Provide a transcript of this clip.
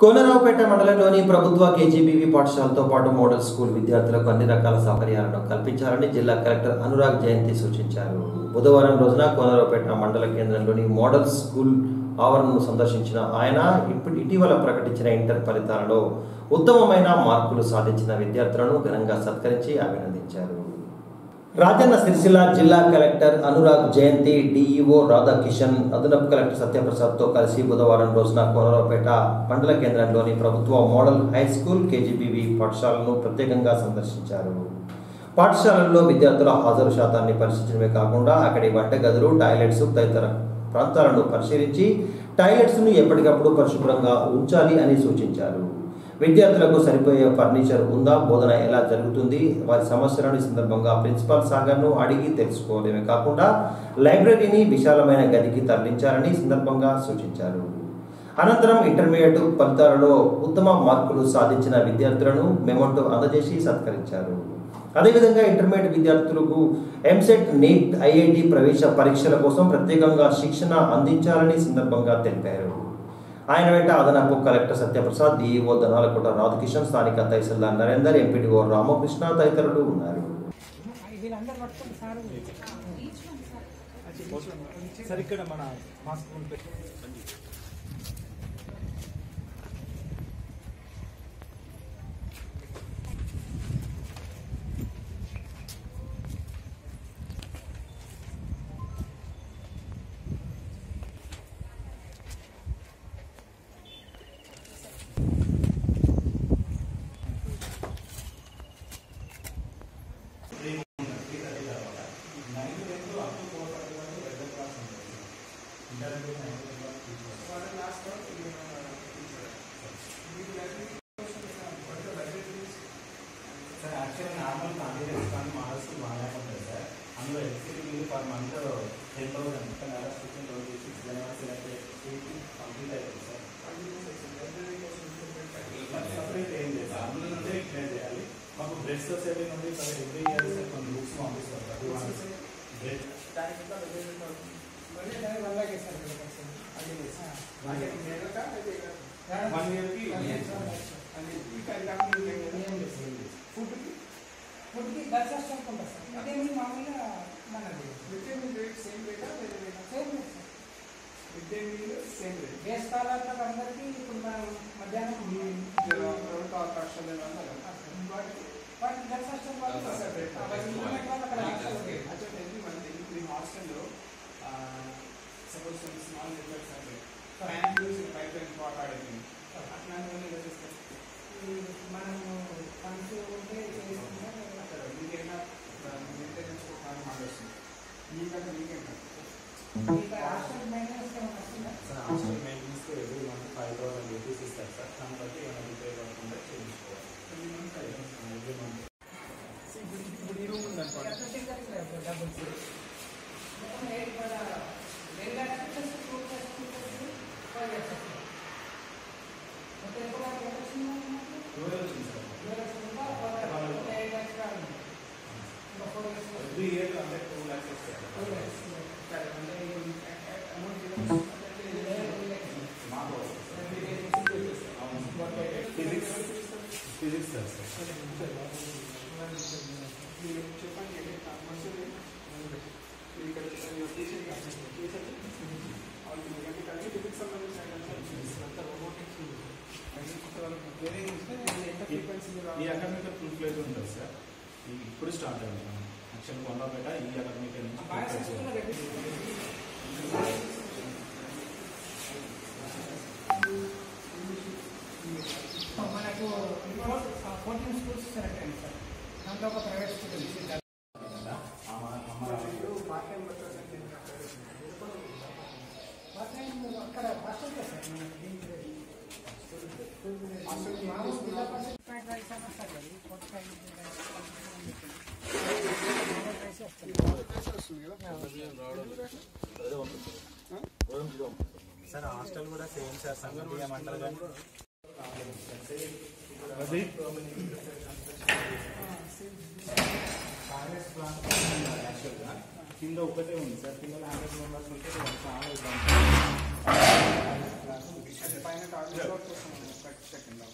कोनरावु PETA Mandla जोनी प्रभुत्व KGBV पाठशालतो पोर्टो मॉडल स्कूल विद्यार्थुलकु अन्नि रकाल सौकर्यालनु कल्पिंचाలని जिला कलेक्टर अनुराग जयंती सूचिंचारु। बुधवारं रोजुन कोनरावु पेटा मंडला केंद्रलोनी मॉडल स्कूल आवरणनु संदर्शिंचिन आयन इटीवल प्रकटिंचिन इंटर फलिताలలో उत्तममैन మార్కులు సాధించిన విద్యార్థులను ఘనంగా సత్కరించి అభినందించారు। రాజన్నా సిర్సిలా జిల్లా కలెక్టర్ అనురాగ్ జయంతి, డిఈఓ రాధా కిషన్, అదనపు కలెక్టర్ సత్యప్రసాద్ తోకల్ బుధవారం రోజున కోనరావుపేట పండల కేంద్రంలోని ప్రభుత్వ మోడల్ హై స్కూల్ KGBV పాఠశాలను ప్రత్యేకంగా సందర్శించారు। పాఠశాలలో విద్యార్థుల హాజరు శాతాన్ని పరిశీలించడమే కాకుండా అక్కడి వంటగదులు, టాయిలెట్స్ తదితర ప్రాంతాలను పరిశీలించి టాయిలెట్స్ను ఎప్పటికప్పుడు పరిశుభ్రంగా ఉంచాలి అని సూచించారు। విద్యార్థులకు సరిపోయే ఫర్నిచర్ ఉందా, బోధన ఎలా జరుగుతుంది, వారి సమస్యలను సందర్భంగా ప్రిన్సిపాల్ సాగర్ను అడిగి తెలుసుకోవడమే కాకుండా లైబ్రరీని విశాలమైన గదికి తరలించాలని సందర్భంగా సూచించారు। అనంతరం ఇంటర్మీడియట్ ఫలితాలలో ఉత్తమ మార్కులు సాధించిన విద్యార్థులను మెమోంటో అందజేసి సత్కరించారు। అదేవిధంగా ఇంటర్మీడియట్ విద్యార్థులకు ఎంసెట్, నీట్, IIT ప్రవేశ పరీక్షల కోసం ప్రత్యేకంగా శిక్షణ అందించాలని సందర్భంగా తెలిపారు। ఆయన వెంట అదనపు కలెక్టర్ సత్యప్రసాద్, డిఈఓ దనాలకోట రాధా కిషన్, స్థానిక తహసీల్దార్ నరేందర్, ఎంపీడీఓ రామకృష్ణ తదితరులు ఉన్నారు। సెకండ్